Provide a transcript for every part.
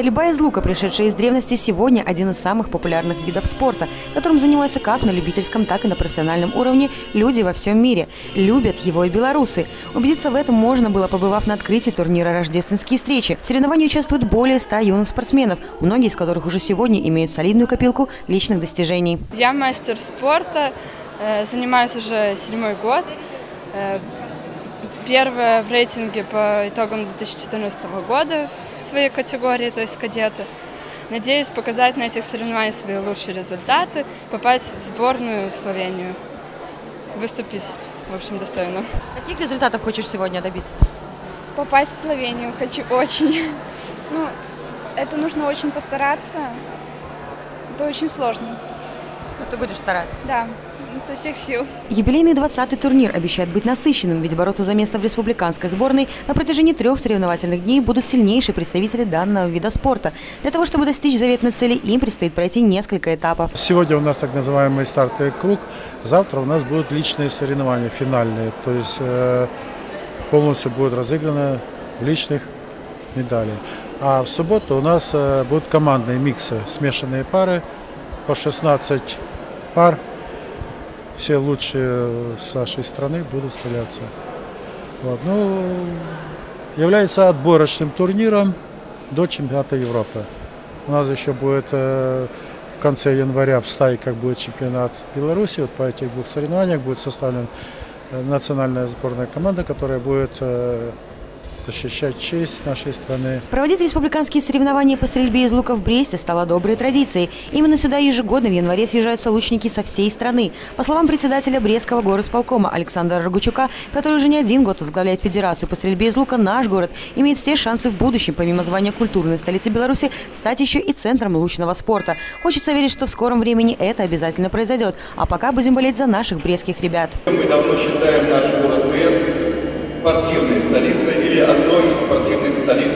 Стрельба из лука, пришедшая из древности, сегодня один из самых популярных видов спорта, которым занимаются как на любительском, так и на профессиональном уровне люди во всем мире. Любят его и белорусы. Убедиться в этом можно было, побывав на открытии турнира «Рождественские встречи». В соревновании участвуют более 100 юных спортсменов, многие из которых уже сегодня имеют солидную копилку личных достижений. Я мастер спорта, занимаюсь уже 7-й год. Первая в рейтинге по итогам 2014 года в своей категории, то есть кадеты. Надеюсь показать на этих соревнованиях свои лучшие результаты, попасть в сборную в Словению, выступить, в общем, достойно. Каких результатов хочешь сегодня добиться? Попасть в Словению хочу очень. Ну, это нужно очень постараться, это очень сложно. Ты будешь стараться? Да. Со всех сил. Юбилейный 20-й турнир обещает быть насыщенным, ведь бороться за место в республиканской сборной на протяжении 3 соревновательных дней будут сильнейшие представители данного вида спорта. Для того, чтобы достичь заветной цели, им предстоит пройти несколько этапов. Сегодня у нас так называемый стартовый круг, завтра у нас будут личные соревнования финальные, то есть полностью будет разыграно личных медалей. А в субботу у нас будут командные миксы, смешанные пары по 16 пар. Все лучшие с нашей страны будут стреляться. Вот. Ну, является отборочным турниром до чемпионата Европы. У нас еще будет в конце января в стайках будет чемпионат Беларуси. Вот по этих 2 соревнованиях будет составлена национальная сборная команда, которая будет защищать честь нашей страны. Проводить республиканские соревнования по стрельбе из лука в Бресте стало доброй традицией. Именно сюда ежегодно в январе съезжаются лучники со всей страны. По словам председателя Брестского горосполкома Александра Ругучука, который уже не 1 год возглавляет Федерацию по стрельбе из лука, наш город имеет все шансы в будущем, помимо звания культурной столицы Беларуси, стать еще и центром лучного спорта. Хочется верить, что в скором времени это обязательно произойдет. А пока будем болеть за наших брестских ребят. Мы давно считаем наш город Брест спортивной столицей или одной из спортивных столиц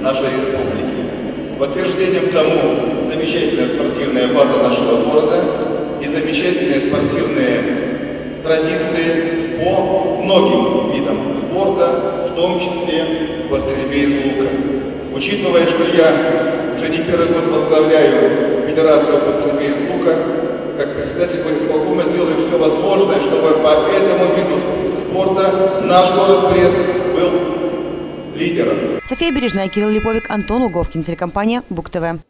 нашей республики. Подтверждением тому замечательная спортивная база нашего города и замечательные спортивные традиции по многим видам спорта, в том числе по стрельбе из лука. Учитывая, что я уже не 1-й год возглавляю Федерацию по стрельбе из лука, как председатель горисполкома сделаю все возможное, чтобы по этому виду спорта наш город Брест был лидером. София Бережная, Кирилл Липовик, Антон Луговкин, телекомпания Буг-ТВ.